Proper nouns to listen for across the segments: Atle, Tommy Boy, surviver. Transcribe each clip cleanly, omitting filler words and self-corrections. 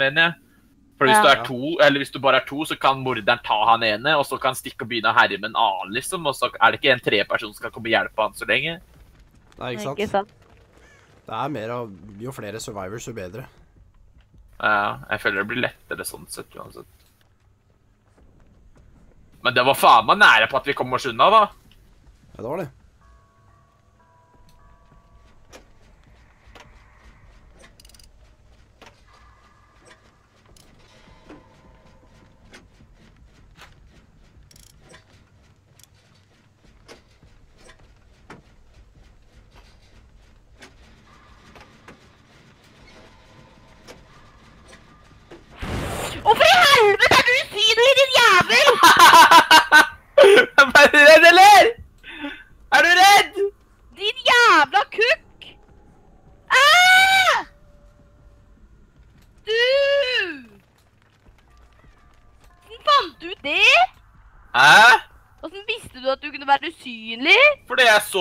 mener jeg. For hvis, du er to, eller hvis du bare er to, så kan morderen ta han ene, og så kan han stikke og begynne å herre med en annen, liksom. Og så er det ikke en treperson som kan komme og hjelpe han så lenge. Nei, ikke sant? Ikke sant. Det er mer av, jo flere survivors, jo bedre. Ja, jeg føler det blir lettere sånn sett, uansett. Men det var faen meg nære på at vi kom oss unna, da. Ja, det var det.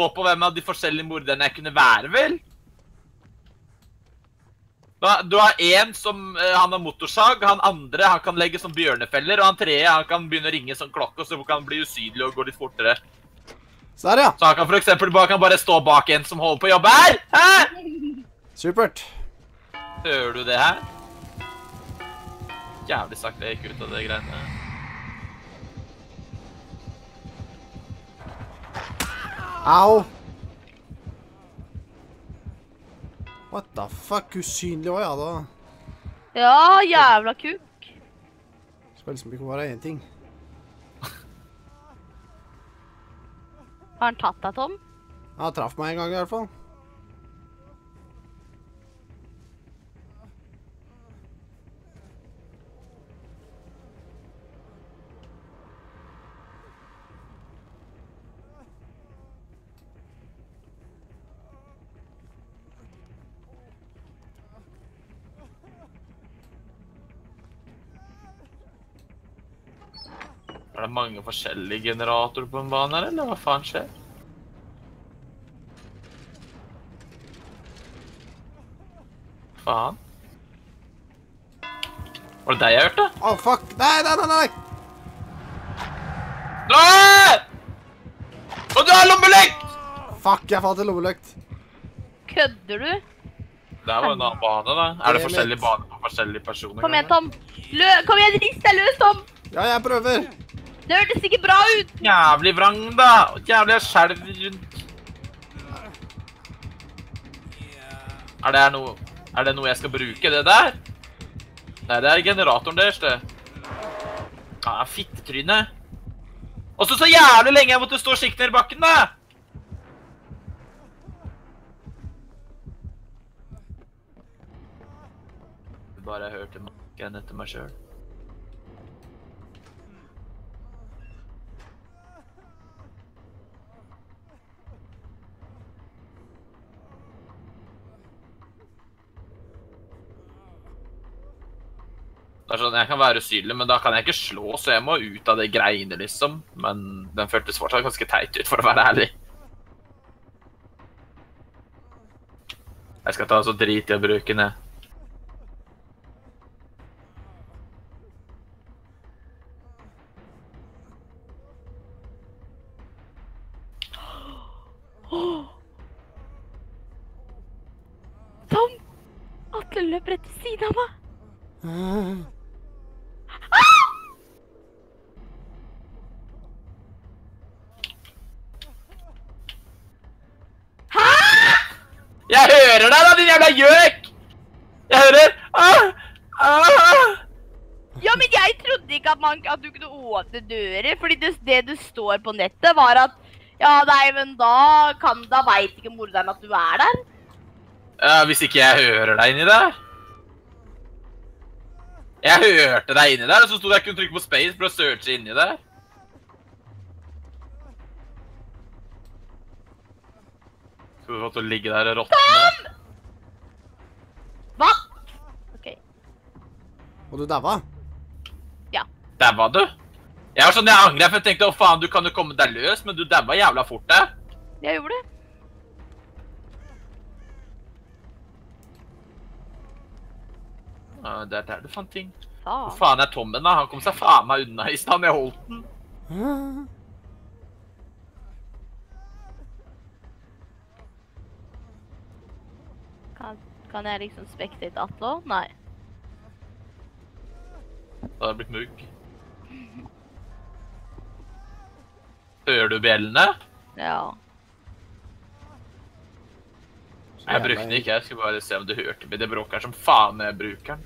På hvem av de forskjellige morderne jeg kunne være, vel? Du har en som, han har motorsag, han andre, han kan legge som bjørnefeller, og han tredje, han kan begynne å ringe som klokke, og så kan han bli usynlig og gå litt fortere. Så der, ja. Så han kan for eksempel bare stå bak en som holder på å jobbe her! Hæ? Supert. Hører du det her? Jævlig sagt det gikk ut av det greiene. Au! What the fuck? Usynlig også, ja da. Ja, jævla kuk. Skal liksom ikke være en ting. Har han tatt deg, Tom? Ja, han traff meg en gang i hvert fall. Er det mange forskjellige generatorer på en bane her, eller hva faen skjer? Faen. Var det deg jeg hørte? Åh, fuck! Nei, nei, nei, nei! Nei! Og du har lommelykt! Fuck, jeg fant en lommelykt. Kødder du? Det var en annen bane da. Er det forskjellige baner på forskjellige personer? Kom igjen, Tom! Kom igjen, rist deg løs, Tom! Ja, jeg prøver! Det hørtes ikke bra ut! Jævlig vrang da! Jævlig skjelv rundt. Er det noe jeg skal bruke, det der? Nei, det er generatoren deres, det. Ja, fittetryne. Og så jævlig lenge jeg måtte stå og skikke ned i bakken da! Jeg bare hørte makken etter meg selv. Det er sånn, jeg kan være usynlig, men da kan jeg ikke slå, så jeg må ut av det greiene, liksom. Men den føltes fortsatt ganske teit ut, for å være ærlig. Jeg skal ta så drit i å bruke den, jeg. Tom! Atle løper rett til siden av meg! Jeg hører deg da, din jævla gjøk! Jeg hører! Ja, men jeg trodde ikke at du kunne åpne dører, fordi det du står på nettet var at ja, nei, men da vet ikke morderen at du er der. Ja, hvis ikke jeg hører deg inni der. Jeg hørte deg inni der, og så stod jeg kunne trykke på space for å searche inni der. Skal du få til å ligge der og råttene? Tom! Hva? Ok. Og du dæva? Ja. Dæva du? Jeg var sånn, jeg angret, for jeg tenkte, å faen, du kan jo komme deg løs, men du dæva jævla fort deg. Jeg gjorde det. Det er der du fant ting. Hvor faen er Tommen da? Han kom seg faen meg unna i stedet med Holten. Kan jeg liksom spekte et Atle? Nei. Da har det blitt mugg. Hører du bjellene? Ja. Jeg brukte den ikke, jeg skulle bare se om du hørte meg. Det bråker som faen med brukeren.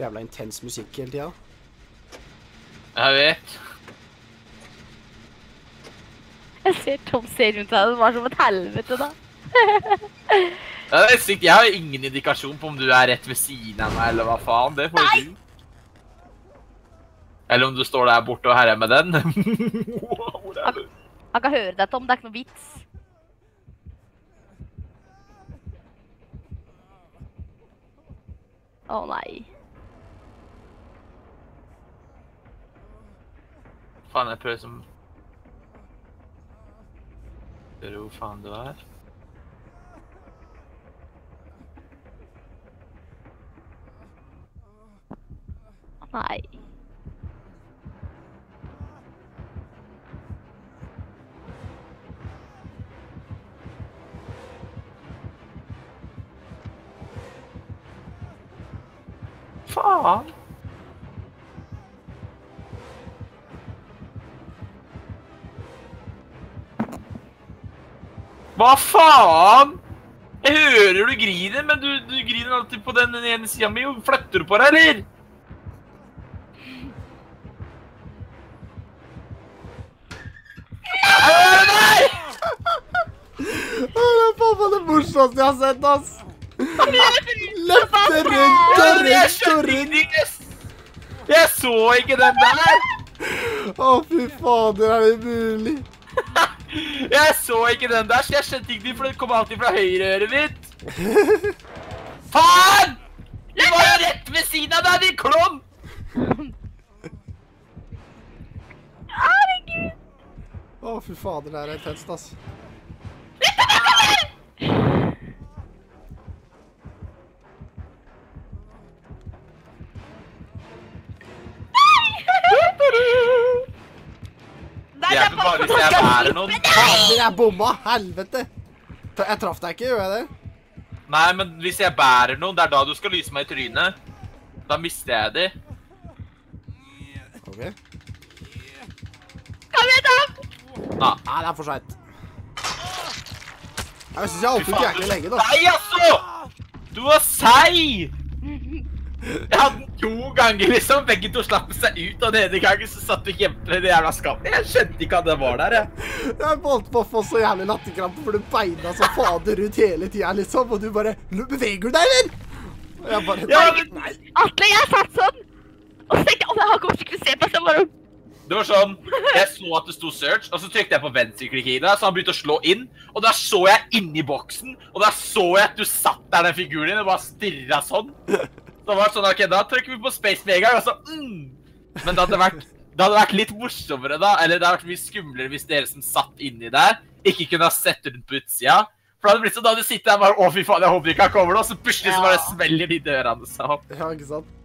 Jævla intens musikk hele tiden. Jeg vet. Jeg ser Tom ser rundt deg, det var som et helvete da. Ja, det er sykt. Jeg har ingen indikasjon på om du er rett ved siden av meg, eller hva faen. Det får du. Eller om du står der borte og herrer med den. Hvor er du? Jeg kan høre deg, Tom. Det er ikke noe vits. Å nei. Faen, jeg prøver som... Ser du hvor faen du er? Nei. Faen! Hva faen?! Jeg hører du griner, men du griner alltid på den ene siden min. Flytter du på deg, eller? Sånn jeg har sett, ass! Løfte rundt og rundt! Jeg så ikke den der! Å, fy fader, er det mulig? Jeg så ikke den der, så jeg skjønte ikke den, for den kom alltid fra høyreøret mitt! Faen! Du var jo rett ved siden av deg, din klom! Herregud! Å, fy fader, det er intenst, ass. Jeg er bomma, helvete! Jeg traff deg ikke, gjør jeg det? Nei, men hvis jeg bærer noen, det er da du skal lyse meg i trynet. Da mister jeg de. Ok. Kom igjen, Tom! Nei, det er for sent. Jeg synes jeg alltid ikke egentlig lenge, da. Nei, altså! Du var seig! Jeg hadde den 2 ganger liksom, begge to slapp seg ut, og den ene gangen så satt du kjempe i det jævla skapet. Jeg skjønte ikke at det var der, jeg. Jeg målte på å få så jævlig lattekrampe, for du beina så fader ut hele tiden liksom, og du bare, beveger du deg, eller? Og jeg bare, nei. Atle, jeg satt sånn, og så tenkte jeg, åh, jeg kommer ikke til å se på, så bare... Det var sånn, jeg så at det stod search, og så trykte jeg på venstreklikket i det, så han begynte å slå inn, og da så jeg inn i boksen, og da så jeg at du satt der den figuren din, og bare stirret sånn. Da var det sånn, ok, da trykker vi på space med en gang, og så, Men det hadde vært litt morsommere da, eller det hadde vært mye skummelere hvis dere som satt inni der, ikke kunne ha sett rundt på utsida. For da hadde det blitt sånn, da hadde du sittet der og bare, å fy faen, jeg håper ikke han kommer nå, og så plutselig så bare smeller de dørene seg opp. Ja, ikke sant?